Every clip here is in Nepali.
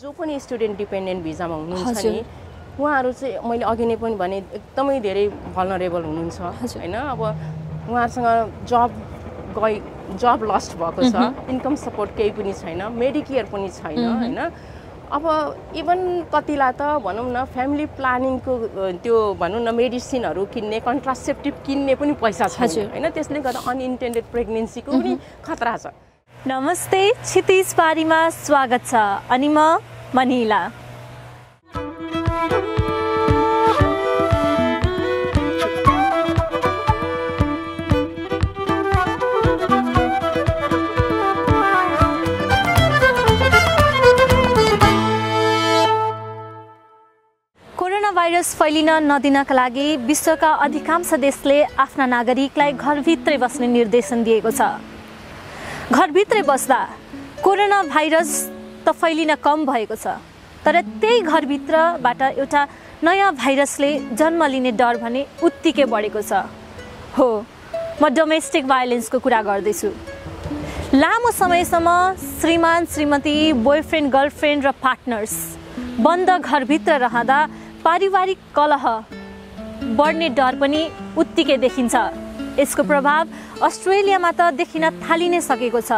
जो पनि स्टुडेन्ट डिपेन्डेन्ट भिजामा हुनुहुन्छ नि उहाँहरु चाहिँ मैले अघि नै पनि भने एकदमै धेरै भल्नरेबल हुनुहुन्छ हैन। अब उहाँहरुसँग जब लस्ट भएको छ, इन्कम सपोर्ट केही पनि छैन, मेडिकेयर पनि छैन हैन। अब इवन कतिलाई त भनौं न फ्यामिली प्लानिङको त्यो भनौं न मेडिसिनहरु किन्ने, कन्ट्रासेप्टिभ किन्ने पनि पैसा छैन हैन। त्यसले गर्दा अनइन्टेन्डेड प्रेग्नेन्सीको पनि खतरा छ। नमस्ते, क्षितिज पारीमा स्वागत छ अनि म मनिला। कोरोना भाइरस फैलिन नदिनका लागि विश्वका अधिकांश देशले आफ्ना नागरिकलाई घरभित्रै बस्ने निर्देशन दिएको छ। घरभित्रै बस्दा कोरोना भाइरस त फैलिन कम भएको छ, तर त्यही घरभित्रबाट एउटा नयाँ भाइरसले जन्म लिने डर भने उत्तिकै बढेको छ। हो, म डोमेस्टिक भायोलेन्सको कुरा गर्दैछु। लामो समयसम्म श्रीमान श्रीमती, बोयफ्रेन्ड गर्लफ्रेन्ड र पार्टनर्स बन्द घरभित्र रहँदा पारिवारिक कलह बढ्ने डर पनि उत्तिकै देखिन्छ। यसको प्रभाव अस्ट्रेलियामा त देखिन थालिनै सकेको छ,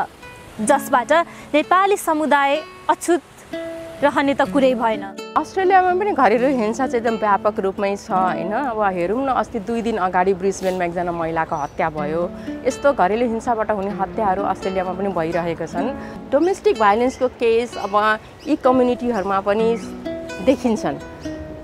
जसबाट नेपाली समुदाय अछुत रहने त कुरै भएन। अस्ट्रेलियामा पनि घरेलु हिंसा चाहिँ एकदम व्यापक रूपमै छ हैन। अब हेरौँ न, अस्ति 2 दिन अगाडि ब्रिस्बेनमा एकजना महिलाको हत्या भयो। यस्तो घरेलु हिंसाबाट हुने हत्याहरू अस्ट्रेलियामा पनि भइरहेका छन्। डोमेस्टिक भायोलेन्सको केस अब यी कम्युनिटीहरूमा पनि देखिन्छन्।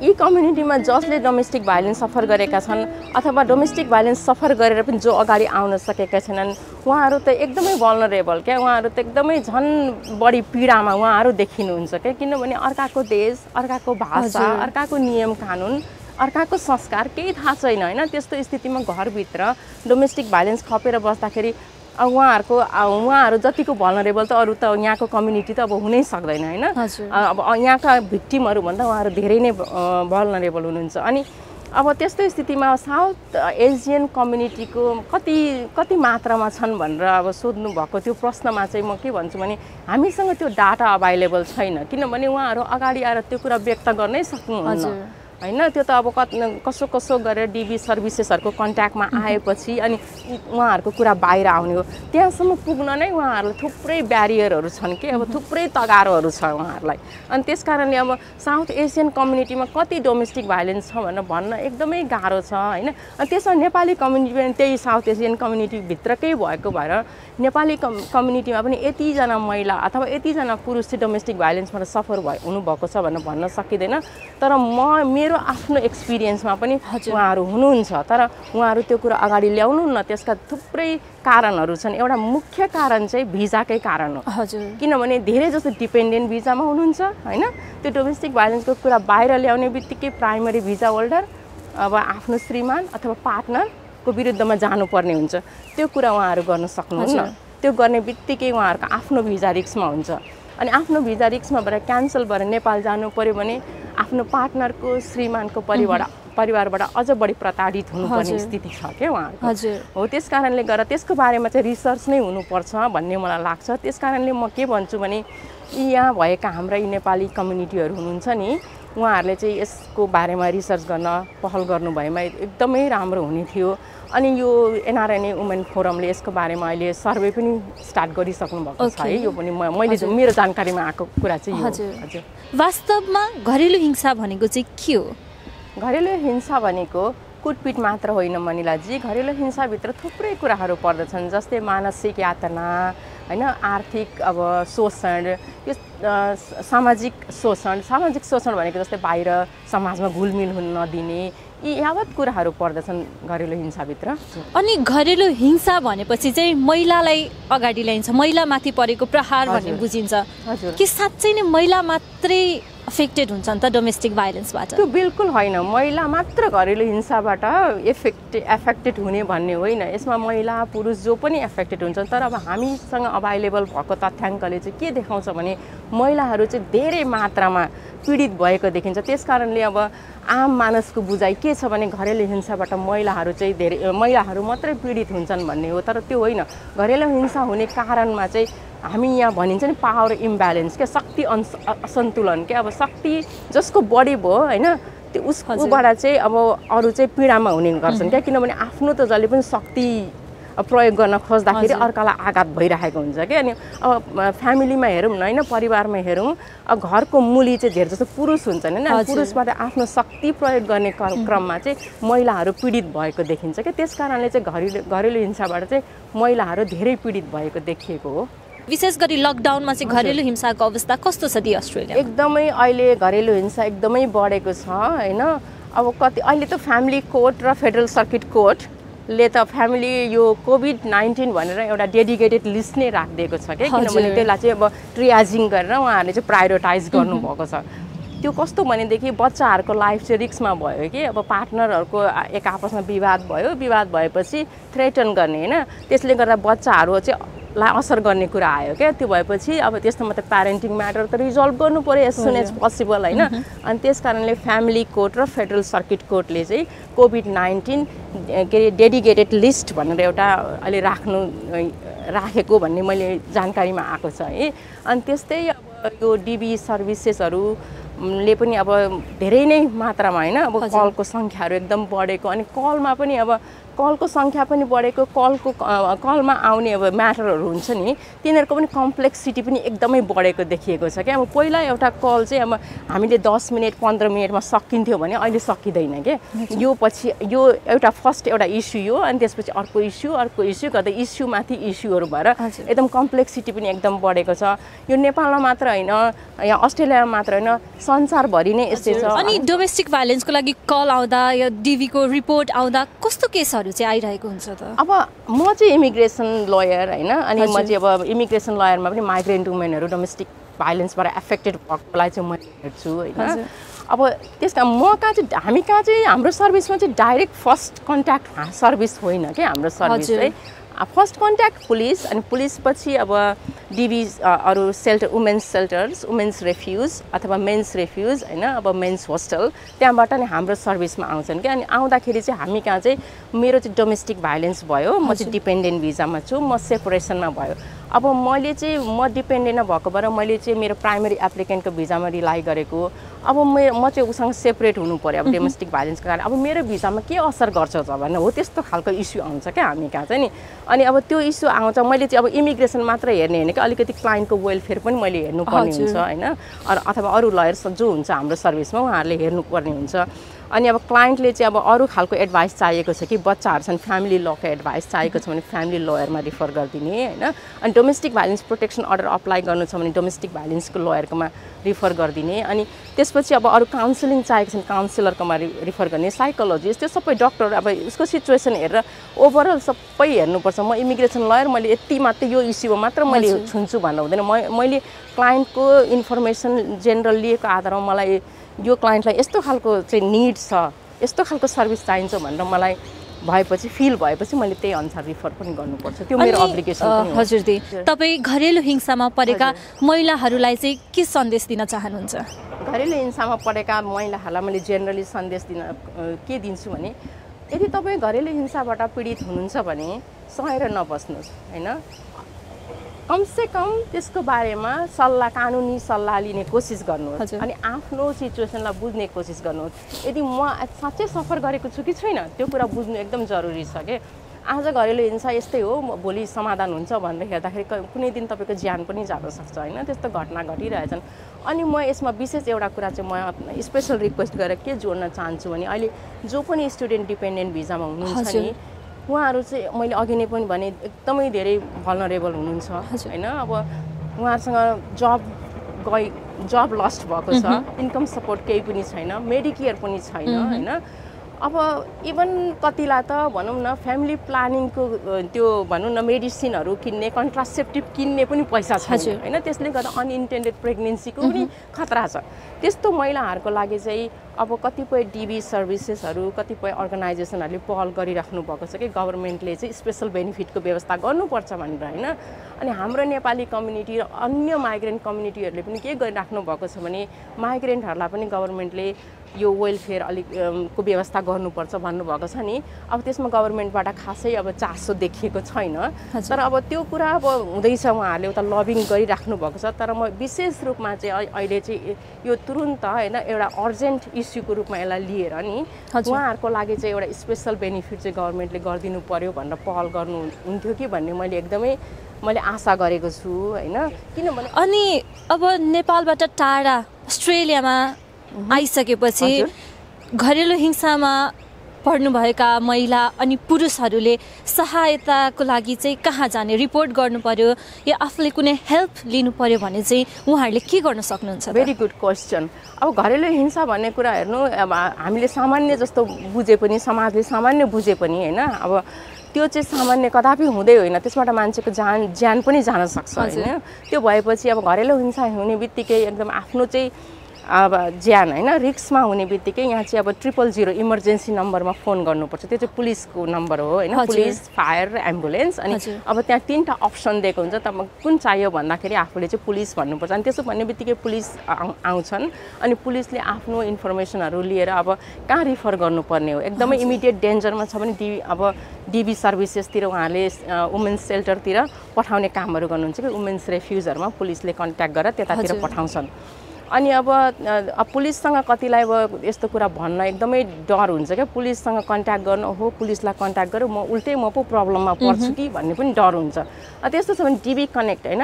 यी कम्युनिटीमा जसले डोमेस्टिक भायोलेन्स सफर गरेका छन् अथवा डोमेस्टिक भायोलेन्स सफर गरेर पनि जो अगाडि आउन सकेका छैनन् उहाँहरू त एकदमै भल्नरेबल क्या, उहाँहरू त एकदमै झन् बढी पीडामा उहाँहरू देखिनुहुन्छ क्या। किनभने अर्काको देश, अर्काको भाषा, अर्काको नियम कानुन, अर्काको संस्कार केही थाहा छैन हैन। त्यस्तो स्थितिमा घरभित्र डोमेस्टिक भायोलेन्स खपेर बस्दाखेरि उहाँहरू जतिको भल्नरेबल त अरू त यहाँको कम्युनिटी त अब हुनै सक्दैन हैन। अब यहाँका भिक्टिमहरू भन्दा उहाँहरू धेरै नै भल्नरेबल हुनुहुन्छ। अनि अब त्यस्तो स्थितिमा साउथ एसियन कम्युनिटीको कति कति मात्रामा छन् भनेर अब सोध्नु भएको त्यो प्रश्नमा चाहिँ म के भन्छु भने हामीसँग त्यो डाटा अभाइलेबल छैन। किनभने उहाँहरू अगाडि आएर त्यो कुरा व्यक्त गर्नै सक्नुहुन्न हैन। त्यो त अब कसो कसो गरेर डीबी सर्भिसेसहरुको कन्ट्याक्टमा आएपछि अनि उहाँहरुको कुरा बाहिर आउने हो। त्यहाँसम्म पुग्न नै उहाँहरुलाई थुप्रै ब्यारियरहरु छन् के, अब थुप्रै तगारोहरु छ उहाँहरुलाई। अनि त्यसकारणले अब साउथ एसियन कम्युनिटीमा कति डोमेस्टिक भायोलेन्स छ भनेर भन्न एकदमै गाह्रो छ हैन। अनि त्यसमा नेपाली कम्युनिटी पनि त्यही साउथ एसियन कम्युनिटी भित्रकै भएको भएर नेपाली कम्युनिटीमा पनि यतिजना महिला अथवा यतिजना पुरुष डोमेस्टिक भायोलेन्सबाट सफर हुनुभएको छ भनेर भन्न सकिँदैन। तर मेरो आफ्नो एक्सपिरियन्समा पनि उहाँहरू हुनुहुन्छ, तर उहाँहरू त्यो कुरा अगाडि ल्याउनुहुन्न। त्यसका थुप्रै कारणहरू छन्। एउटा मुख्य कारण चाहिँ भिजाकै कारण हो। किनभने धेरै जस्तो डिपेन्डेन्ट भिजामा हुनुहुन्छ हैन। त्यो डोमेस्टिक भायोलेन्सको कुरा बाहिर ल्याउने बित्तिकै प्राइमरी भिजा होल्डर अब आफ्नो श्रीमान अथवा पार्टनरको विरुद्धमा जानुपर्ने हुन्छ। त्यो कुरा उहाँहरू गर्न सक्नुहुन्न। त्यो गर्ने बित्तिकै उहाँहरूको आफ्नो भिजा रिस्कमा हुन्छ। अनि आफ्नो भिजा रिस्कमा भएर क्यान्सल भएर नेपाल जानु पर्यो भने आफ्नो पार्टनरको श्रीमानको परिवारबाट अझ बढी प्रताडित हुनुपर्ने स्थिति छ क्या उहाँहरूको। हो, त्यस कारणले गर्दा त्यसको बारेमा चाहिँ रिसर्च नै हुनुपर्छ भन्ने मलाई लाग्छ। त्यस कारणले म के भन्छु भने यी यहाँ भएका हाम्रा यी नेपाली कम्युनिटीहरू हुनुहुन्छ नि उहाँहरूले चाहिँ यसको बारेमा रिसर्च गर्न पहल गर्नुभएमा एकदमै राम्रो हुने थियो। अनि यो एनआरएन वुमेन फोरमले यसको बारेमा अहिले सर्वे पनि स्टार्ट गरिसक्नु भएको छ है। यो पनि मैले मेरो जानकारीमा आएको कुरा चाहिँ यो। हजुर, वास्तवमा घरेलु हिंसा भनेको चाहिँ के हो? घरेलु हिंसा भनेको कुटपिट मात्र होइन मनिलाजी। घरेलु हिंसाभित्र थुप्रै कुराहरू पर्दछन्, जस्तै मानसिक यातना हैन, आर्थिक अब शोषण, यो सामाजिक शोषण। सामाजिक शोषण भनेको जस्तै बाहिर समाजमा घुलमिल हुन नदिने, यी यावत कुराहरू पर्दछन् घरेलु हिंसाभित्र। अनि घरेलु हिंसा भनेपछि चाहिँ महिलालाई अगाडि ल्याइन्छ, महिलामाथि परेको प्रहार भन्ने बुझिन्छ। के साँच्चै नै महिला मात्रै एफेक्टेड हुन्छन् त डोमेस्टिक भायोलेन्सबाट? त्यो बिल्कुल होइन। महिला मात्र घरेलु हिंसाबाट एफेक्टेड हुने भन्ने होइन। यसमा महिला पुरुष जो पनि एफेक्टेड हुन्छन्। तर अब हामीसँग अभाइलेबल भएको तथ्याङ्कले चाहिँ के देखाउँछ भने महिलाहरू चाहिँ धेरै मात्रामा पीडित भएको देखिन्छ। त्यसकारणले अब आम मानिसको बुझाइ के छ भने घरेलु हिंसाबाट महिलाहरू चाहिँ महिलाहरू मात्रै पीडित हुन्छन् भन्ने हो। तर त्यो होइन। घरेलु हिंसा हुने कारणमा चाहिँ हमी यहाँ भनिन्छ नि पावर इम्ब्यालेन्स के शक्ति असंतुलन के अब शक्ति जिसको बढी भो हैन त्यो उसकोबाट चाहिँ अब अरु चाहिँ पीडामा हुने गर्छन् के किनभने आफ्नो त जले पनि शक्ति प्रयोग गर्न खोज्दाखेरि अर्कालाई आघात भइरहेको हुन्छ के। अनि अब फ्यामिलीमा हेरौँ न हैन परिवारमा हेरौँ अब घरको मूली चाहिँ धेर जस्तो पुरुष हुन्छन् हैन पुरुषबाट आफ्नो शक्ति प्रयोग गर्ने क्रममा चाहिँ महिलाहरू पीडित भएको देखिन्छ के। त्यसकारणले चाहिँ घरेलु हिंसाबाट चाहिँ महिलाहरू धेरै पीडित भएको देखिएको हो। विशेष गरी लकडाउनमा चाहिँ घरेलु हिंसाको अवस्था कस्तो छ अस्ट्रेलिया? एकदमै अहिले घरेलु हिंसा एकदमै बढेको छ हैन। अब कति अहिले त फ्यामिली कोर्ट र फेडरल सर्किट कोर्ट ले त फ्यामिली यो कोभिड-19 भनेर एउटा डेडिकेटेड लिस्ट नै राखिदिएको छ के किनभने त्यसलाई चाहिँ अब ट्रियाजिङ गरेर उहाँहरूले चाहिँ प्रायोरिटाइज गर्नुभएको छ। त्यो कस्तो भनेदेखि बच्चाहरूको लाइफ चाहिँ रिस्कमा भयो कि अब पार्टनरहरूको एक आपसमा विवाद भएपछि थ्रेटन गर्ने हैन त्यसले गर्दा बच्चाहरू चाहिँ लाई असर गर्ने कुरा आयो के। त्यो भएपछि अब त्यस्तोमा त प्यारेन्टिङ म्याटर त रिजल्भ गर्नु पर्यो एज सुन एज पोसिबल हैन। अनि त्यसकारणले फ्यामिली कोर्ट र फेडरल सर्किट कोर्टले चाहिँ कोभिड-19 के अरे डेडिकेटेड लिस्ट भनेर एउटा अहिले राखेको भन्ने मैले जानकारीमा आएको छ है। अनि त्यस्तै अब यो डीबी सर्भिसेसहरूले पनि अब धेरै नै मात्रामा हैन अब कलको संख्याहरू एकदम बढेको अनि कलमा पनि अब कलको संख्या पनि बढेको कलमा आउने अब म्याटरहरू हुन्छ नि तिनीहरूको पनि कम्प्लेक्सिटी पनि एकदमै बढेको देखिएको छ क्या। अब पहिला एउटा कल चाहिँ अब हामीले 10 मिनेट 15 मिनेटमा सकिन्थ्यो भने अहिले सकिँदैन के। यो पछि यो एउटा फर्स्ट एउटा इस्यु हो अनि त्यसपछि अर्को इस्यु गर्दा इस्युमाथि इस्युहरू भएर एकदम कम्प्लेक्सिटी पनि एकदम बढेको छ। यो नेपालमा मात्र हैन या अस्ट्रेलियामा मात्र हैन संसारभरि नै यस्तै छ। अनि डोमेस्टिक भाइलेन्सको लागि कल आउँदा या डिबीको रिपोर्ट आउँदा कस्तो केस आइरहेको हुन्छ त? अब म चाहिँ इमिग्रेसन लयर हैन अनि म चाहिँ अब इमिग्रेसन लयरमा पनि माइग्रेन्ट वुमेनहरू डोमेस्टिक भाइलेन्सबाट एफेक्टेड भएकोलाई चाहिँ म हेर्छु हैन। अब त्यसका हामी कहाँ चाहिँ हाम्रो सर्भिसमा चाहिँ डाइरेक्ट फर्स्ट कन्ट्याक्ट सर्भिस होइन के। हाम्रो सर्भिस चाहिँ फर्स्ट कन्ट्याक्ट पुलिस अनि पुलिस पछि अब डिबी अरू सेल्टर वुमेन्स रेफ्युज अथवा मेन्स रेफ्युज हैन अब मेन्स होस्टल त्यहाँबाट नै हाम्रो सर्भिसमा आउँछन् के। अनि आउँदाखेरि चाहिँ हामी कहाँ चाहिँ मेरो चाहिँ डोमेस्टिक भाइलेन्स भयो म चाहिँ डिपेन्डेन्ट भिजामा छु म सेपरेसनमा भयो अब मैले चाहिँ म डिपेन्डेन्ट नभएको भएर मैले चाहिँ मेरो प्राइमरी एप्लिकेन्टको भिजामा रिलाइ गरेको अब म चाहिँ उसँग सेपरेट हुनु पर्यो अब डोमेस्टिक भाइलेन्सको कारण अब मेरो भिजामा के असर गर्छ त भन्ने हो। त्यस्तो खालको इस्यु आउँछ क्या हामी कहाँ चाहिँ नि। अनि अब त्यो इस्यु आउँछ मैले चाहिँ अब इमिग्रेसन मात्र हेर्ने होइन कि अलिकति क्लाइन्टको वेलफेयर पनि मैले हेर्नुपर्ने हुन्छ हैन अथवा अरू लयर्स जो हुन्छ हाम्रो सर्भिसमा उहाँहरूले हेर्नुपर्ने हुन्छ। अनि अब क्लाइन्टले चाहिँ अब अरू खालको एडभाइस चाहिएको छ कि बच्चाहरूसँग फ्यामिली लको एडभाइस चाहिएको छ भने फ्यामिली लयरमा रिफर गरिदिने हैन। अनि domestic violence protection order apply गर्नु छ भने डोमेस्टिक भाइलेन्सको लयरकोमा रिफर गरिदिने अनि त्यसपछि अब अरू काउन्सिलिङ चाहिएको छ भने काउन्सिलरकोमा रिफर गर्ने साइकोलोजिस्ट त्यो सबै डक्टर अब उसको सिचुएसन हेरेर ओभरअल सबै हेर्नुपर्छ। म इमिग्रेसन लयर मैले यति मात्रै यो इस्युमा मात्र मैले छुन्छु भन्नु हुँदैन। मैले क्लाइन्टको इन्फर्मेसन जेनरल लिएको आधारमा मलाई यो क्लाइन्टलाई यस्तो खालको चाहिँ निड छ यस्तो खालको सर्भिस चाहिन्छ भनेर मलाई भएपछि फिल भएपछि मैले त्यही अनुसार रिफर पनि गर्नुपर्छ। त्यो मेरो अब्लिगेसन पनि हो। हजुर दी तपाईँ घरेलु हिंसामा परेका महिलाहरूलाई चाहिँ के सन्देश दिन चाहनुहुन्छ? घरेलु हिंसामा परेका महिलाहरूलाई मैले जेनरली सन्देश दिन के दिन्छु भने यदि तपाईँ घरेलु हिंसाबाट पीडित हुनुहुन्छ भने सहेर नबस्नुहोस् हैन कमसेकम त्यसको बारेमा सल्लाह कानुनी सल्लाह लिने कोसिस गर्नुहोस् अनि आफ्नो सिचुएसनलाई बुझ्ने कोसिस गर्नुहोस्। यदि म साँच्चै सफर गरेको छु कि छैन त्यो कुरा बुझ्नु एकदम जरुरी छ के। आज घरेलु हिंसा यस्तै हो भोलि समाधान हुन्छ भनेर हेर्दाखेरि कुनै दिन तपाईँको ज्यान पनि जान सक्छ हैन त्यस्तो घटना घटिरहेछन्। अनि म यसमा विशेष एउटा कुरा चाहिँ म स्पेसल रिक्वेस्ट गरेर के जोड्न चाहन्छु भने अहिले जो पनि स्टुडेन्ट डिपेन्डेन्ट भिजामा हुनुहुन्छ नि उहाँहरू चाहिँ मैले अघि नै पनि भने एकदमै धेरै भल्नरेबल हुनुहुन्छ हैन। अब उहाँहरूसँग जब लस्ट भएको छ इन्कम सपोर्ट केही पनि छैन मेडिकेयर पनि छैन हैन। अब इभन कतिलाई त भनौँ न फ्यामिली प्लानिङको त्यो भनौँ न मेडिसिनहरू किन्ने कन्ट्रासेप्टिभ किन्ने पनि पैसा छैन हैन त्यसले गर्दा अनइन्टेन्डेड प्रेग्नेन्सीको पनि खतरा छ। त्यस्तो महिलाहरुको लागि चाहिँ अब कतिपय डीबी सर्भिसेसहरु कतिपय अर्गनाइजेसनहरुले पहल गरिराख्नु भएको छ कि गभर्नमेन्टले चाहिँ स्पेशल बेनिफिटको व्यवस्था गर्नुपर्छ भनेर हैन। अनि हाम्रो नेपाली कम्युनिटी र अन्य माइग्रेन्ट कम्युनिटीहरुले पनि के गरिराख्नु भएको छ भने माइग्रेन्टहरुलाई पनि गभर्नमेन्टले यो वेलफेयर अलिक को व्यवस्था गर्नुपर्छ भन्नु भएको छ नि। अब त्यसमा गभर्नमेन्टबाट खासै अब चासो देखिएको छैन, तर अब त्यो कुरा अब हुँदैछ, उहाँहरुले उता लबिङ गरिराख्नु भएको छ। तर म विशेष रूपमा चाहिँ अहिले चाहिँ यो तुरुन्त हैन एउटा अर्जेन्ट इस्युको रूपमा यसलाई लिएर नि उहाँहरुको लागि चाहिँ एउटा स्पेशल बेनिफिट चाहिँ गभर्नमेन्टले गरिदिनु पर्यो भनेर पहल गर्नु हुन्थ्यो कि भन्ने मैले एकदमै आशा गरेको छु हैन। किनभने अनि अब नेपालबाट टाढा अस्ट्रेलियामा आइसकेपछि घरेलु हिंसामा पर्नुभएका महिला अनि पुरुषहरूले सहायताको लागि चाहिँ कहाँ जाने, रिपोर्ट गर्नु पर्यो या आफूले कुनै हेल्प लिनु पर्यो भने चाहिँ उहाँहरूले के गर्न सक्नुहुन्छ? Very good question. अब घरेलु हिंसा भन्ने कुरा हेर्नु, अब हामीले सामान्य जस्तो बुझे पनि, समाजले सामान्य बुझे पनि हैन, अब त्यो चाहिँ सामान्य कदापि हुँदै होइन, त्यसबाट मान्छेको ज्यान पनि जान सक्छ हैन। त्यो भएपछि अब घरेलु हिंसा हुने बित्तिकै एकदम आफ्नो चाहिँ अब ज्यान हैन रिक्समा हुने बित्तिकै यहाँ चाहिँ अब 000 इमर्जेन्सी नम्बरमा फोन गर्नुपर्छ। त्यो चाहिँ पुलिसको नम्बर हो हैन, पुलिस, फायर, एम्बुलेन्स। अनि अब त्यहाँ तीनटा अप्सन दिएको हुन्छ, त कुन चाहियो भन्दाखेरि आफूले चाहिँ पुलिस भन्नुपर्छ। अनि त्यसो भन्ने बित्तिकै पुलिस आउँछन् अनि पुलिसले आफ्नो इन्फर्मेसनहरु लिएर अब कहाँ रिफर गर्नुपर्ने हो। एकदमै इमिडिएट डेन्जरमा छ भने अब डीबी सर्भिसेसतिर उहाँले वुमेन्स सेल्टरतिर पठाउने कामहरु गर्नुहुन्छ कि वुमेन्स रेफ्युजहरुमा पुलिसले कन्ट्याक्ट गरेर त्यतातिर पठाउँछन्। अनि अब पुलिससँग कतिलाई अब यस्तो कुरा भन्न एकदमै डर हुन्छ क्या, पुलिससँग कन्ट्याक्ट गर्नु हो, पुलिसलाई कन्ट्याक्ट गरेँ म उल्टै म पो प्रब्लममा पर्छु कि भन्ने पनि डर हुन्छ। त्यस्तो छ भने डिबी कनेक्ट हैन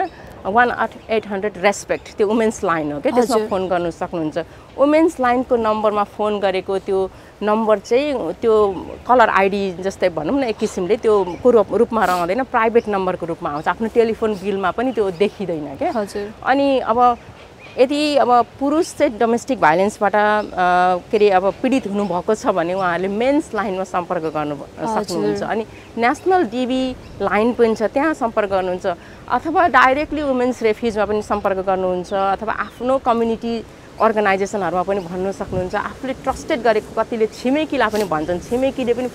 1800 रेस्पेक्ट त्यो वुमेन्स लाइन हो क्या, त्यसमा फोन गर्नु सक्नुहुन्छ। वुमेन्स लाइनको नम्बरमा फोन गरेको त्यो नम्बर चाहिँ त्यो कलर आइडी जस्तै भनौँ न, एक किसिमले त्यो रूपमा रहँदैन, प्राइभेट नम्बरको रूपमा आउँछ, आफ्नो टेलिफोन बिलमा पनि त्यो देखिँदैन क्या। अनि अब यदि अब पुरुष चाहिँ डोमेस्टिक भाइलेन्सबाट के अरे अब पीडित हुनुभएको छ भने उहाँहरूले मेन्स लाइनमा सम्पर्क गर्नु सक्नुहुन्छ। अनि नेसनल डिबी लाइन पनि छ, त्यहाँ सम्पर्क गर्नुहुन्छ, अथवा डाइरेक्टली वुमेन्स रेफ्युजमा पनि सम्पर्क गर्नुहुन्छ, अथवा आफ्नो कम्युनिटी अर्गनाइजेसनहरुमा पनि भन्नु सक्नुहुन्छ। आफूले ट्रस्टेड गरेको कतिले छिमेकीलाई पनि भन्छन्, छिमेकीले पनि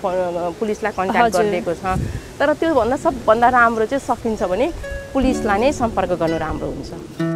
पुलिसलाई कन्ट्याक्ट गरिदिएको छ। तर त्योभन्दा सबभन्दा राम्रो चाहिँ सकिन्छ भने पुलिसलाई नै सम्पर्क गर्नु राम्रो हुन्छ।